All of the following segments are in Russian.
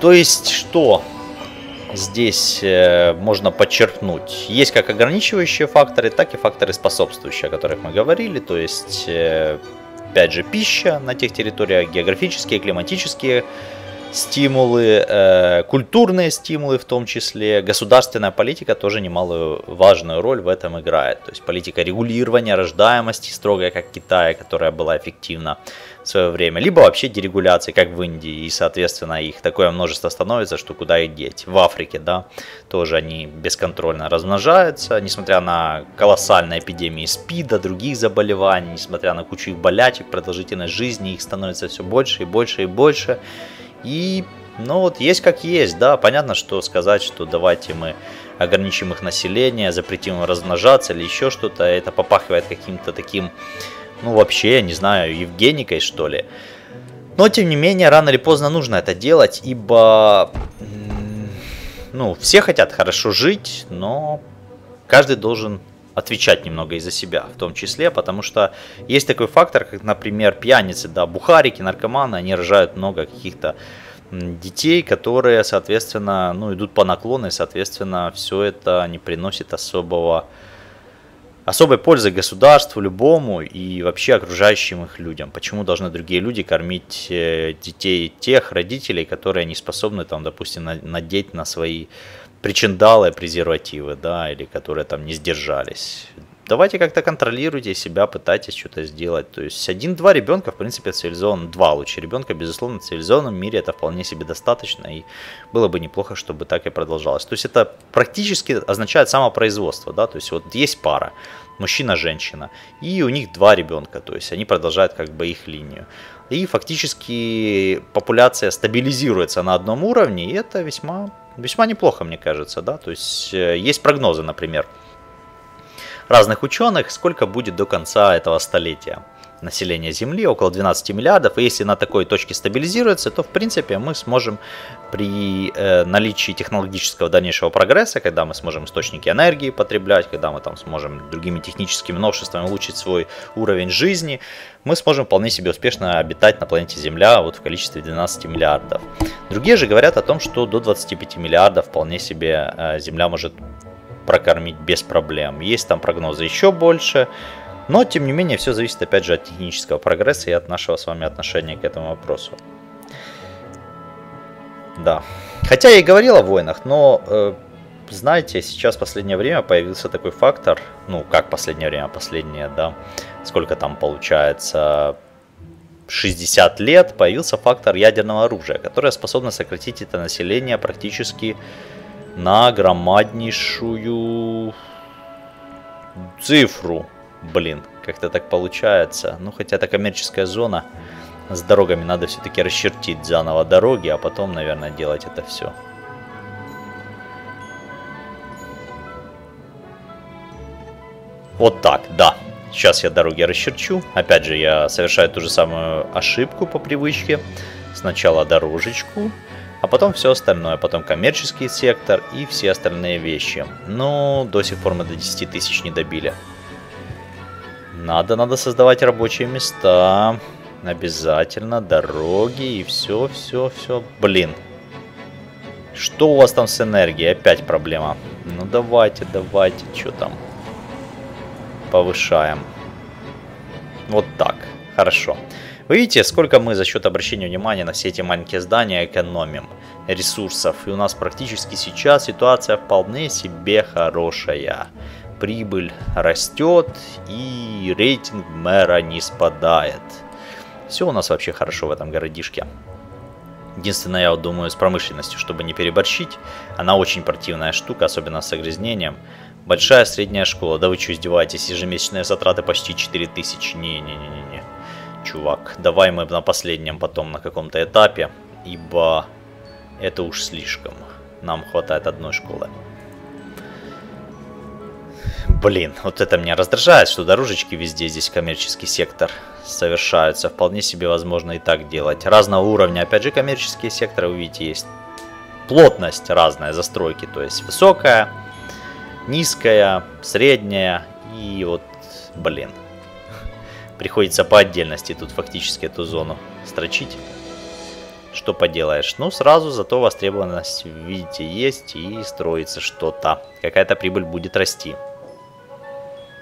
То есть, что здесь можно подчеркнуть? Есть как ограничивающие факторы, так и факторы способствующие, о которых мы говорили. То есть, опять же, пища на тех территориях, географические, климатические стимулы, культурные стимулы в том числе. Государственная политика тоже немалую важную роль в этом играет. То есть политика регулирования рождаемости, строгая, как в Китае, которая была эффективна в свое время. Либо вообще дерегуляции, как в Индии. И, соответственно, их такое множество становится, что куда их деть. В Африке, да, тоже они бесконтрольно размножаются. Несмотря на колоссальные эпидемии СПИДа, других заболеваний, несмотря на кучу их болячек, продолжительность жизни их становится все больше и больше и больше. И, ну вот, есть как есть, да, понятно, что сказать, что давайте мы ограничим их население, запретим им размножаться или еще что-то, это попахивает каким-то таким, ну вообще, я не знаю, евгеникой что ли. Но, тем не менее, рано или поздно нужно это делать, ибо, ну, все хотят хорошо жить, но каждый должен отвечать немного и за себя, в том числе, потому что есть такой фактор, как, например, пьяницы, да, бухарики, наркоманы, они рожают много каких-то детей, которые, соответственно, ну, идут по наклону, и, соответственно, все это не приносит особой пользы государству, любому и вообще окружающим их людям. Почему должны другие люди кормить детей тех родителей, которые не способны, там, допустим, надеть на свои причиндалы, презервативы, да, или которые там не сдержались. Давайте как-то контролируйте себя, пытайтесь что-то сделать. То есть 1-2 ребенка, в принципе, в цивилизованном, 2 лучше ребенка, безусловно, в цивилизованном мире это вполне себе достаточно, и было бы неплохо, чтобы так и продолжалось. То есть это практически означает самопроизводство, да, то есть вот есть пара, мужчина-женщина, и у них 2 ребенка, то есть они продолжают как бы их линию. И фактически популяция стабилизируется на одном уровне, и это весьма неплохо, мне кажется, да, то есть есть прогнозы, например, разных ученых, сколько будет до конца этого столетия населения Земли, около 12 миллиардов, и если на такой точке стабилизируется, то в принципе мы сможем при наличии технологического дальнейшего прогресса, когда мы сможем источники энергии потреблять, когда мы там сможем другими техническими новшествами улучшить свой уровень жизни, мы сможем вполне себе успешно обитать на планете Земля вот в количестве 12 миллиардов. Другие же говорят о том, что до 25 миллиардов вполне себе Земля может прокормить без проблем. Есть там прогнозы еще больше, но тем не менее все зависит опять же от технического прогресса и от нашего с вами отношения к этому вопросу. Да, хотя я и говорил о войнах, но знаете, сейчас в последнее время появился такой фактор, ну как последнее время, последнее, да, сколько там получается, 60 лет, появился фактор ядерного оружия, которое способно сократить это население практически на громаднейшую цифру. Блин, как-то так получается. Ну, хотя это коммерческая зона, с дорогами надо все-таки расчертить заново дороги, а потом, наверное, делать это все. Вот так, да. Сейчас я дороги расчерчу. Опять же, я совершаю ту же самую ошибку по привычке. Сначала дорожечку, а потом все остальное, потом коммерческий сектор и все остальные вещи. Но до сих пор мы до 10 тысяч не добили. Надо создавать рабочие места. Обязательно дороги и все. Блин. Что у вас там с энергией? Опять проблема. Ну давайте, что там? Повышаем. Вот так. Хорошо. Вы видите, сколько мы за счет обращения внимания на все эти маленькие здания экономим ресурсов. И у нас практически сейчас ситуация вполне себе хорошая. Прибыль растет и рейтинг мэра не спадает. Все у нас вообще хорошо в этом городишке. Единственное, я вот думаю, с промышленностью, чтобы не переборщить. Она очень противная штука, особенно с загрязнением. Большая средняя школа. Да вы что, издеваетесь? Ежемесячные затраты почти 4000. Не-не-не-не-не. Чувак, давай мы на последнем потом на каком-то этапе, ибо это уж слишком. Нам хватает одной школы. Блин, вот это меня раздражает, что дорожечки везде здесь, коммерческий сектор, совершаются. Вполне себе возможно и так делать. Разного уровня, опять же, коммерческие секторы, вы видите, есть плотность разная застройки. То есть высокая, низкая, средняя и вот, блин, приходится по отдельности тут фактически эту зону строчить. что поделаешь. Ну, сразу зато востребованность, видите, есть и строится что-то. Какая-то прибыль будет расти.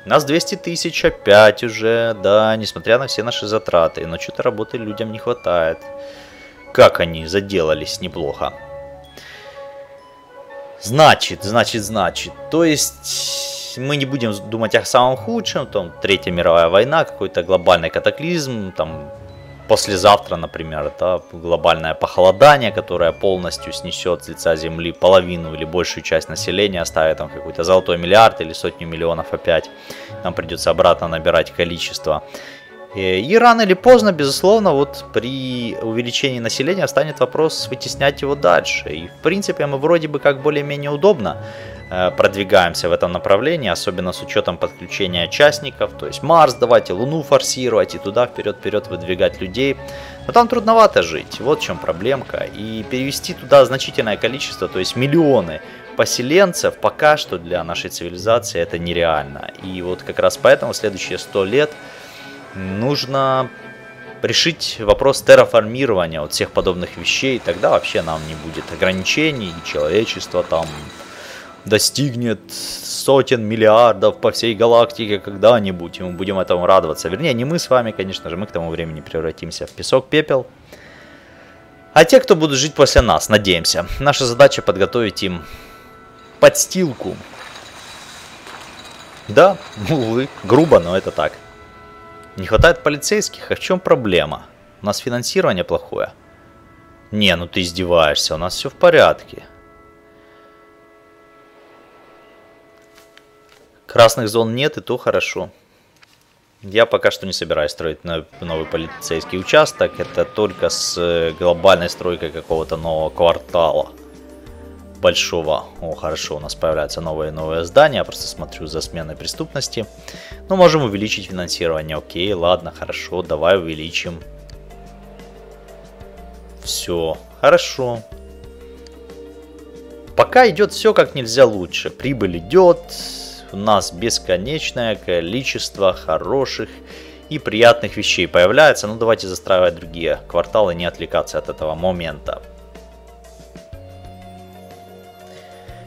У нас 200 тысяч опять уже, да, несмотря на все наши затраты. Но что-то работы людям не хватает. Как они заделались неплохо. Значит. То есть мы не будем думать о самом худшем. Там Третья мировая война, какой-то глобальный катаклизм, там... Послезавтра, например, да, глобальное похолодание, которое полностью снесет с лица земли половину или большую часть населения, оставит там какой-то золотой миллиард или сотню миллионов опять. Нам придется обратно набирать количество. И рано или поздно, безусловно, вот при увеличении населения встанет вопрос вытеснять его дальше. И в принципе мы вроде бы как более-менее удобно продвигаемся в этом направлении, особенно с учетом подключения частников, то есть Марс давайте, Луну форсировать и туда вперед-вперед выдвигать людей. Но там трудновато жить, вот в чем проблемка. И перевести туда значительное количество, то есть миллионы поселенцев, пока что для нашей цивилизации это нереально. И вот как раз поэтому в следующие 100 лет нужно решить вопрос терраформирования вот всех подобных вещей, тогда вообще нам не будет ограничений, и человечество там достигнет сотен миллиардов по всей галактике когда-нибудь, и мы будем этому радоваться. Вернее, не мы с вами, конечно же, мы к тому времени превратимся в песок, пепел. А те, кто будут жить после нас, надеемся. Наша задача подготовить им подстилку. Да, увы, грубо, но это так. Не хватает полицейских, а в чем проблема? У нас финансирование плохое. Не, ну ты издеваешься, у нас все в порядке. Красных зон нет, и то хорошо. Я пока что не собираюсь строить новый полицейский участок. Это только с глобальной стройкой какого-то нового квартала. Большого. О, хорошо, у нас появляются новые здания. Я просто смотрю за сменой преступности. Ну, можем увеличить финансирование. Окей, ладно, хорошо, давай увеличим. Все, хорошо. Пока идет все как нельзя лучше. Прибыль идет. У нас бесконечное количество хороших и приятных вещей появляется. Ну, давайте застраивать другие кварталы, не отвлекаться от этого момента.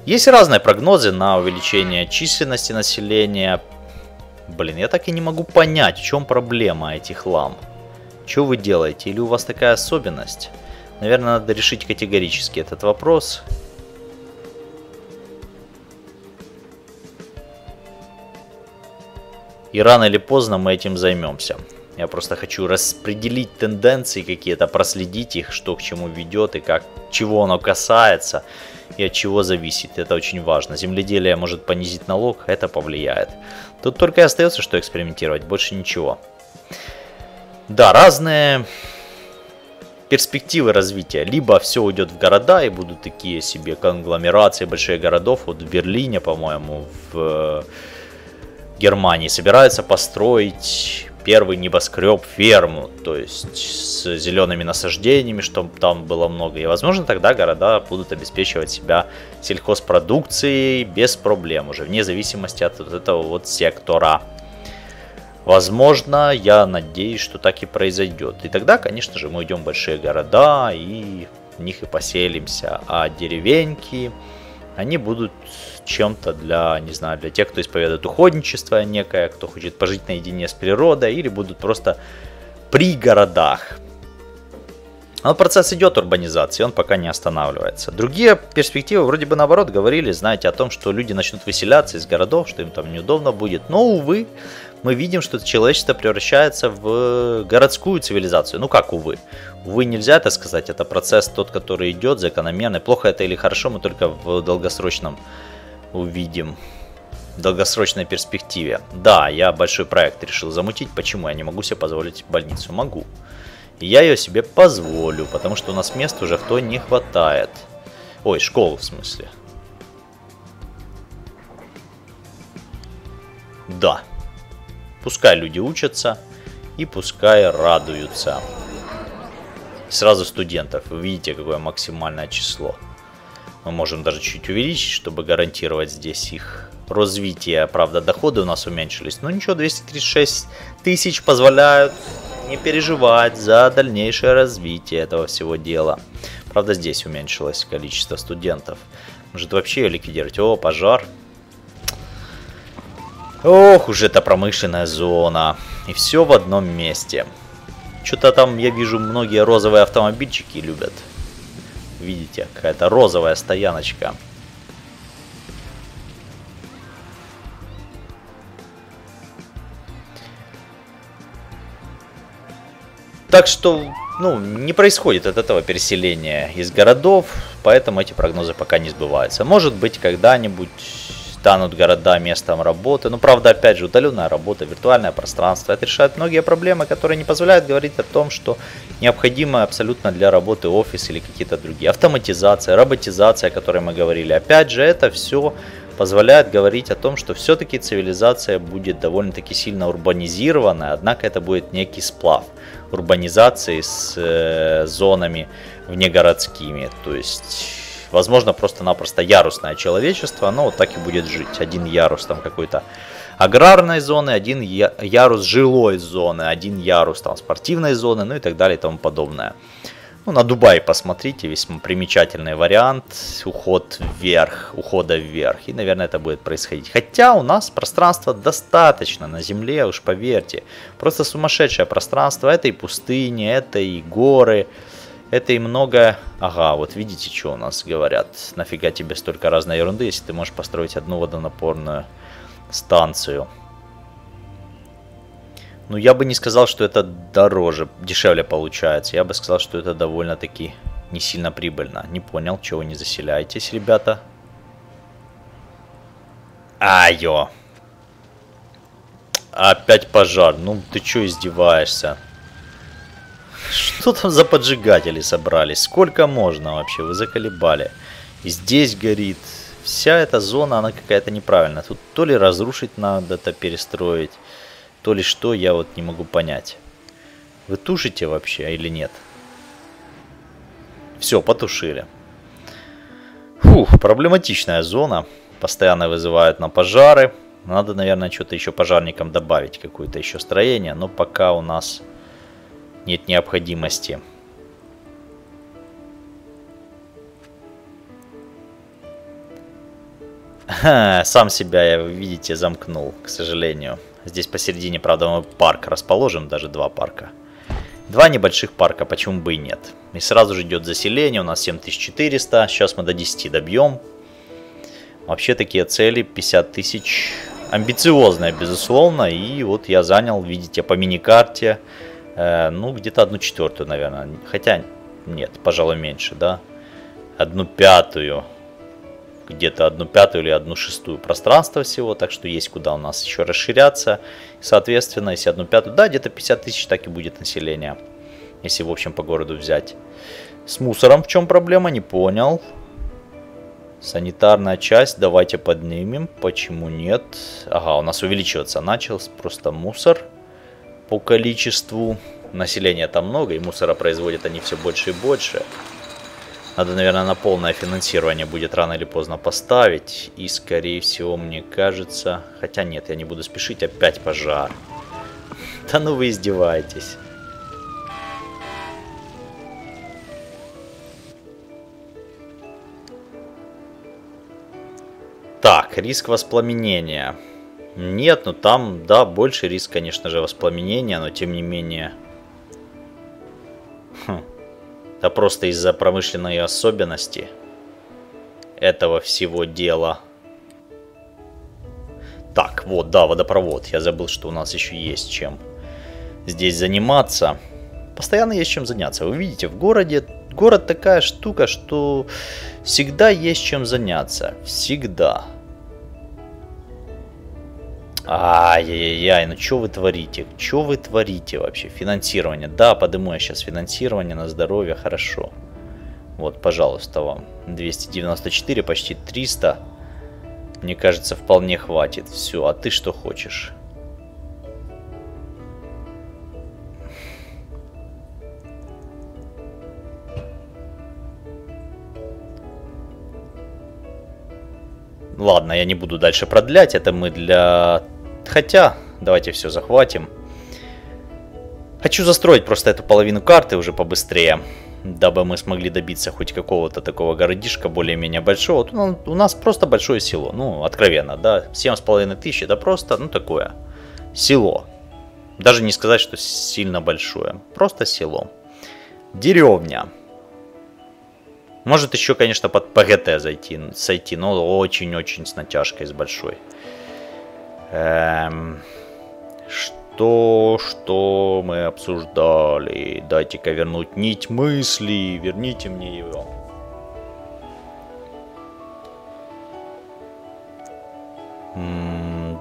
Есть разные прогнозы на увеличение численности населения. Блин, я так и не могу понять, в чем проблема этих лам. Что вы делаете? Или у вас такая особенность? Наверное, надо решить категорически этот вопрос. И рано или поздно мы этим займемся. Я просто хочу распределить тенденции какие-то, проследить их, что к чему ведет и как, чего оно касается и от чего зависит. Это очень важно. Земледелие может понизить налог, это повлияет. Тут только и остается, что экспериментировать, больше ничего. Да, разные перспективы развития. Либо все уйдет в города и будут такие себе конгломерации больших городов. Вот в Берлине, по-моему, в Германии собираются построить первый небоскреб-ферму, то есть с зелеными насаждениями, чтобы там было много. И, возможно, тогда города будут обеспечивать себя сельхозпродукцией без проблем уже, вне зависимости от вот этого вот сектора. Возможно, я надеюсь, что так и произойдет. И тогда, конечно же, мы уйдем в большие города и в них и поселимся. А деревеньки, они будут чем-то для, не знаю, для тех, кто исповедует уходничество некое, кто хочет пожить наедине с природой, или будут просто при городах. Но процесс идет урбанизации, он пока не останавливается. Другие перспективы вроде бы наоборот говорили, знаете, о том, что люди начнут выселяться из городов, что им там неудобно будет. Но, увы, мы видим, что человечество превращается в городскую цивилизацию. Ну как, увы. Увы, нельзя это сказать, это процесс тот, который идет, закономерный. Плохо это или хорошо, мы только в долгосрочном увидим, в долгосрочной перспективе. Да, я большой проект решил замутить. Почему я не могу себе позволить больницу? Могу. И я ее себе позволю, потому что у нас мест уже в той не хватает. Ой, школу в смысле. Да. Пускай люди учатся и пускай радуются. Сразу студентов. Вы видите, какое максимальное число. Мы можем даже чуть увеличить, чтобы гарантировать здесь их развитие. Правда, доходы у нас уменьшились. Но ничего, 236 тысяч позволяют не переживать за дальнейшее развитие этого всего дела. Правда, здесь уменьшилось количество студентов. Может вообще ликвидировать. О, пожар. Ох уж это промышленная зона. И все в одном месте. Что-то там, я вижу, многие розовые автомобильчики любят. Видите, какая-то розовая стояночка. Так что, ну, не происходит от этого переселения из городов, поэтому эти прогнозы пока не сбываются. Может быть, когда-нибудь станут города местом работы. Но, правда, опять же, удаленная работа, виртуальное пространство. Это решает многие проблемы, которые не позволяют говорить о том, что необходимо абсолютно для работы офис или какие-то другие. Автоматизация, роботизация, о которой мы говорили. Опять же, это все позволяет говорить о том, что все-таки цивилизация будет довольно-таки сильно урбанизирована, однако это будет некий сплав урбанизации с зонами внегородскими. То есть, возможно, просто-напросто ярусное человечество, оно вот так и будет жить. Один ярус там какой-то аграрной зоны, один ярус жилой зоны, один ярус там спортивной зоны, ну и так далее и тому подобное. Ну, на Дубай посмотрите, весьма примечательный вариант, ухода вверх, и, наверное, это будет происходить. Хотя у нас пространства достаточно на Земле, уж поверьте, просто сумасшедшее пространство, это и пустыни, это и горы, это и много... Ага, вот видите, что у нас говорят, нафига тебе столько разной ерунды, если ты можешь построить одну водонапорную станцию. Ну, я бы не сказал, что это дешевле получается. Я бы сказал, что это довольно-таки не сильно прибыльно. Не понял, чего вы не заселяетесь, ребята. Айо. Опять пожар. Ну, ты чё издеваешься? Что там за поджигатели собрались? Сколько можно вообще? Вы заколебали. И здесь горит. Вся эта зона, она какая-то неправильная. Тут то ли разрушить надо, то перестроить. То ли что, я вот не могу понять. Вы тушите вообще или нет? Все, потушили. Фух, проблематичная зона. Постоянно вызывают на пожары. Надо, наверное, что-то еще пожарникам добавить. Какое-то еще строение. Но пока у нас нет необходимости. Ха, сам себя, я, видите, замкнул, к сожалению. Здесь посередине, правда, мы парк расположим, даже два парка. Два небольших парка, почему бы и нет. И сразу же идет заселение, у нас 7400, сейчас мы до 10 добьем. Вообще такие цели 50 тысяч, амбициозные, безусловно. И вот я занял, видите, по мини-карте, ну, где-то 1/4, наверное. Хотя, нет, пожалуй, меньше, да. 1/5. Где-то 1/5 или 1/6 пространства всего, так что есть куда у нас еще расширяться. Соответственно, если 1/5, да, где-то 50 тысяч так и будет население, если в общем по городу взять. С мусором в чем проблема, не понял. Санитарная часть, давайте поднимем, почему нет. Ага, у нас увеличиваться начал просто мусор по количеству. Населения там много, и мусора производят они все больше и больше. Надо, наверное, на полное финансирование будет рано или поздно поставить. И, скорее всего, мне кажется... Хотя нет, я не буду спешить. Опять пожар. Да ну вы издеваетесь. Так, риск воспламенения. Нет, ну там, да, больше риск, конечно же, воспламенения. Но, тем не менее... Да просто из-за промышленной особенности этого всего дела. Так, вот, да, водопровод. Я забыл, что у нас еще есть чем здесь заниматься. Постоянно есть чем заняться. Вы видите, в городе... Город такая штука, что всегда есть чем заняться. Всегда. Ай-яй-яй, ну что вы творите? Что вы творите вообще? Финансирование. Да, подниму я сейчас финансирование на здоровье, хорошо. Вот, пожалуйста, вам. 294, почти 300. Мне кажется, вполне хватит. Все, а ты что хочешь? Ладно, я не буду дальше продлять, это мы для... Хотя, давайте все захватим. Хочу застроить просто эту половину карты уже побыстрее, дабы мы смогли добиться хоть какого-то такого городишка более-менее большого. Ну, у нас просто большое село, ну, откровенно, да, 7500, это просто, ну, такое село. Даже не сказать, что сильно большое, просто село. Деревня. Может еще, конечно, под ПГТ сойти, но очень-очень с натяжкой, с большой. Что мы обсуждали? Дайте-ка вернуть нить мысли, верните мне ее.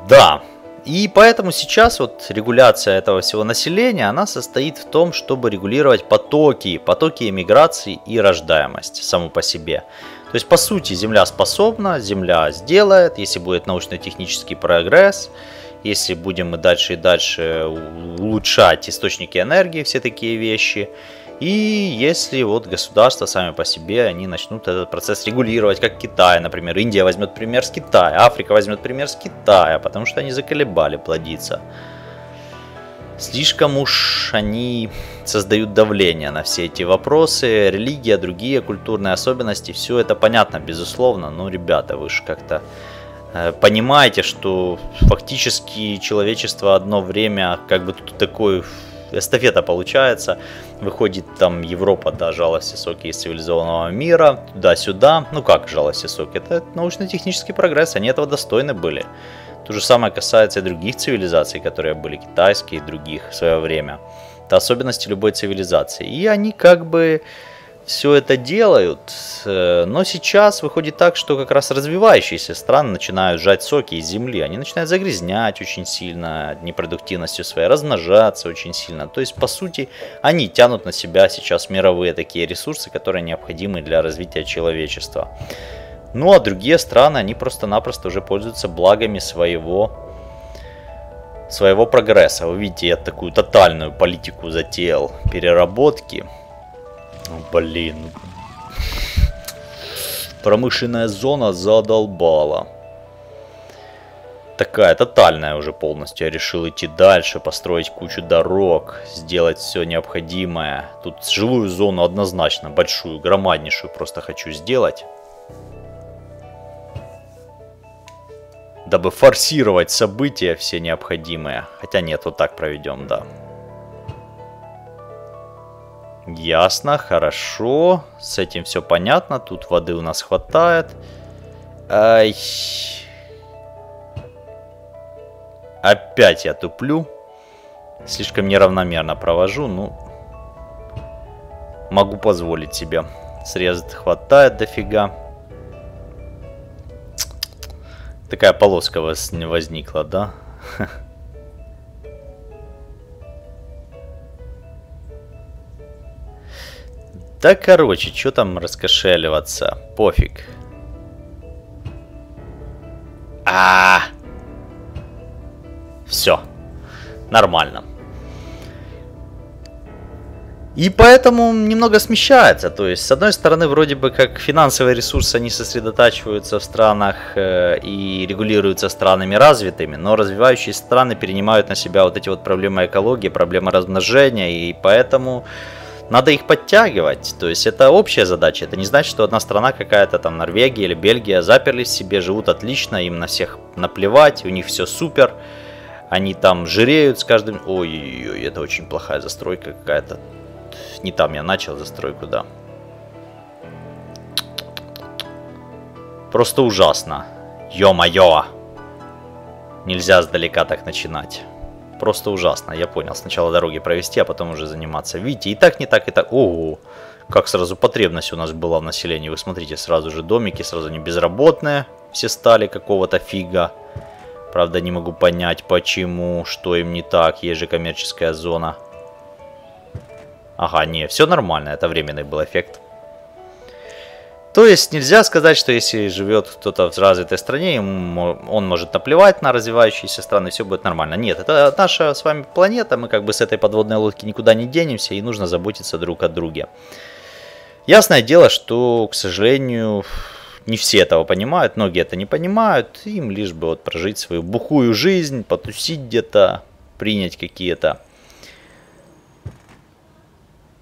Да. И поэтому сейчас вот регуляция этого всего населения, она состоит в том, чтобы регулировать потоки эмиграции и рождаемость саму по себе. То есть, по сути, Земля способна, Земля сделает, если будет научно-технический прогресс, если будем мы дальше и дальше улучшать источники энергии, все такие вещи. И если вот государства сами по себе, они начнут этот процесс регулировать, как Китай, например. Индия возьмет пример с Китая, Африка возьмет пример с Китая, потому что они заколебали плодиться. Слишком уж они создают давление на все эти вопросы, религия, другие культурные особенности, все это понятно, безусловно, но, ребята, вы же как-то понимаете, что фактически человечество одно время, как бы тут такой... эстафета получается, выходит там Европа, да, жала все соки из цивилизованного мира, туда-сюда, ну как жала все соки, это научно-технический прогресс, они этого достойны были. То же самое касается и других цивилизаций, которые были китайские и других в свое время, это особенности любой цивилизации, и они как бы все это делают, но сейчас выходит так, что как раз развивающиеся страны начинают жать соки из земли, они начинают загрязнять очень сильно непродуктивностью своей, размножаться очень сильно, то есть по сути они тянут на себя сейчас мировые такие ресурсы, которые необходимы для развития человечества. Ну а другие страны, они просто-напросто уже пользуются благами своего прогресса. Вы видите, я такую тотальную политику затеял переработки. Блин, промышленная зона задолбала. Такая тотальная уже полностью. Я решил идти дальше, построить кучу дорог, сделать все необходимое. Тут жилую зону однозначно, большую, громаднейшую просто хочу сделать. Дабы форсировать события все необходимые. Хотя нет, вот так проведем, да. Ясно, хорошо, с этим все понятно, тут воды у нас хватает. Ай. Опять я туплю, слишком неравномерно провожу, ну, могу позволить себе. Срезать хватает дофига. Такая полоска возникла, да? Да, короче, что там раскошеливаться? Пофиг. Все. Нормально. И поэтому немного смещается. То есть, с одной стороны, вроде бы как финансовые ресурсы, они сосредотачиваются в странах и регулируются странами развитыми, но развивающиеся страны перенимают на себя вот эти вот проблемы экологии, проблемы размножения, и поэтому... надо их подтягивать, то есть это общая задача, это не значит, что одна страна какая-то там Норвегия или Бельгия заперлись себе, живут отлично, им на всех наплевать, у них все супер, они там жиреют с каждым... Ой-ой-ой, это очень плохая застройка какая-то, не там я начал застройку, да. Просто ужасно, ё-моё, нельзя сдалека так начинать. Просто ужасно, я понял. Сначала дороги провести, а потом уже заниматься. Видите, и так, не так, и так. Ого, как сразу потребность у нас была в населении. Вы смотрите, сразу же домики, сразу не безработные. Все стали какого-то фига. Правда, не могу понять, почему, что им не так. Есть же коммерческая зона. Ага, не, все нормально, это временный был эффект. То есть нельзя сказать, что если живет кто-то в развитой стране, он может наплевать на развивающиеся страны, и все будет нормально. Нет, это наша с вами планета, мы как бы с этой подводной лодки никуда не денемся, и нужно заботиться друг о друге. Ясное дело, что, к сожалению, не все этого понимают, многие это не понимают, им лишь бы вот прожить свою бухую жизнь, потусить где-то, принять какие-то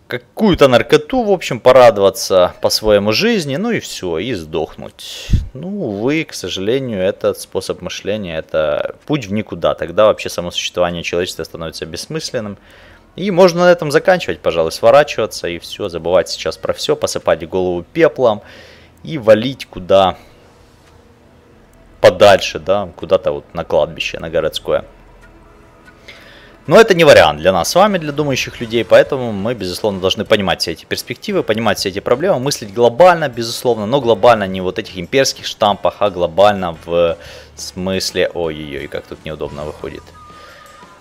какую-то наркоту, в общем, порадоваться по своему жизни, ну и все, и сдохнуть. Ну, увы, к сожалению, этот способ мышления, это путь в никуда. Тогда вообще само существование человечества становится бессмысленным. И можно на этом заканчивать, пожалуй, сворачиваться и все, забывать сейчас про все, посыпать голову пеплом и валить куда подальше, да, куда-то вот на кладбище, на городское. Но это не вариант для нас с вами, для думающих людей, поэтому мы, безусловно, должны понимать все эти перспективы, понимать все эти проблемы, мыслить глобально, безусловно, но глобально не в вот этих имперских штампах, а глобально в смысле, ой-ой-ой, как тут неудобно выходит,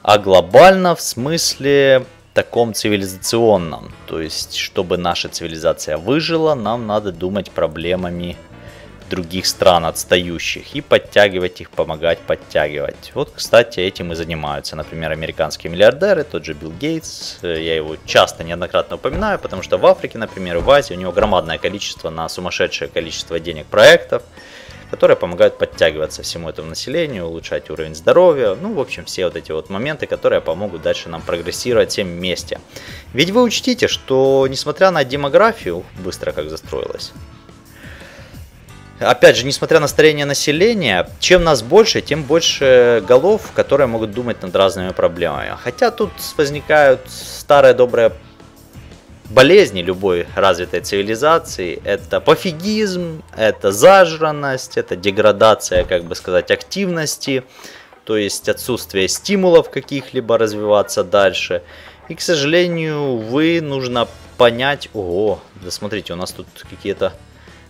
а глобально в смысле таком цивилизационном, то есть, чтобы наша цивилизация выжила, нам надо думать проблемами других стран отстающих и подтягивать их, помогать подтягивать. Вот, кстати, этим и занимаются, например, американские миллиардеры, тот же Билл Гейтс, я его часто неоднократно упоминаю, потому что в Африке, например, и в Азии у него громадное количество, на сумасшедшее количество денег проектов, которые помогают подтягиваться всему этому населению, улучшать уровень здоровья, ну, в общем, все вот эти вот моменты, которые помогут дальше нам прогрессировать всем вместе. Ведь вы учтите, что несмотря на демографию, быстро как застроилась, опять же, несмотря на старение населения, чем нас больше, тем больше голов, которые могут думать над разными проблемами. Хотя тут возникают старые добрые болезни любой развитой цивилизации. Это пофигизм, это зажранность, это деградация, как бы сказать, активности, то есть отсутствие стимулов каких-либо развиваться дальше. И, к сожалению, увы, нужно понять, ого, да смотрите, у нас тут какие-то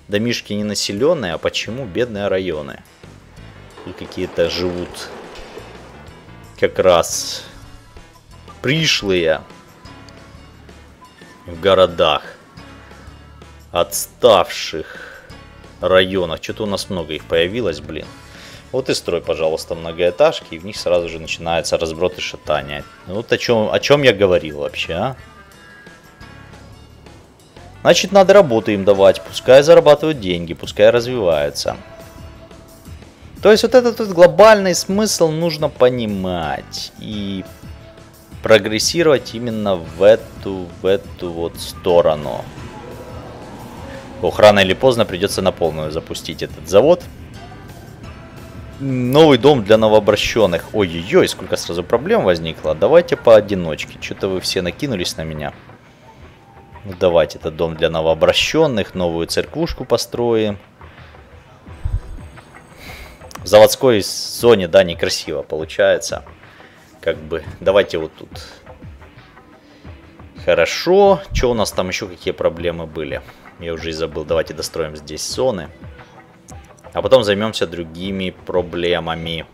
домишки не населенные, а почему бедные районы? И какие-то живут как раз пришлые в городах, отставших районах. Что-то у нас много их появилось, блин. Вот и строй, пожалуйста, многоэтажки, и в них сразу же начинается разброд и шатание. Вот о чем я говорил вообще, а? Значит, надо работу им давать, пускай зарабатывают деньги, пускай развиваются. То есть вот этот глобальный смысл нужно понимать и прогрессировать именно в эту вот сторону. Ох, рано или поздно придется на полную запустить этот завод. Новый дом для новообращенных. Ой-ой-ой, сколько сразу проблем возникло. Давайте поодиночке, что-то вы все накинулись на меня. Давайте этот дом для новообращенных, новую церквушку построим. В заводской зоне, да, некрасиво получается. Как бы, давайте вот тут. Хорошо. Что у нас там еще, какие проблемы были? Я уже и забыл. Давайте достроим здесь зоны. А потом займемся другими проблемами.